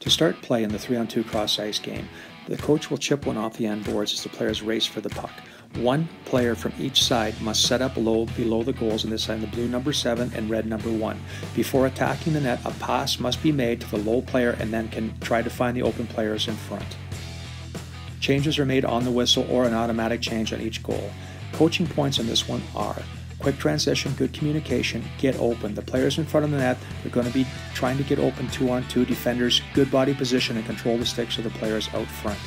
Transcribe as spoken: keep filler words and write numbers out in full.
To start play in the three on two cross-ice game, the coach will chip one off the end boards as the players race for the puck. One player from each side must set up low below the goals in this side, the blue number seven and red number one. Before attacking the net, a pass must be made to the low player and then can try to find the open players in front. Changes are made on the whistle or an automatic change on each goal. Coaching points on this one are quick transition, good communication, get open. The players in front of the net are going to be trying to get open two on two defenders, good body position and control the sticks of the players out front.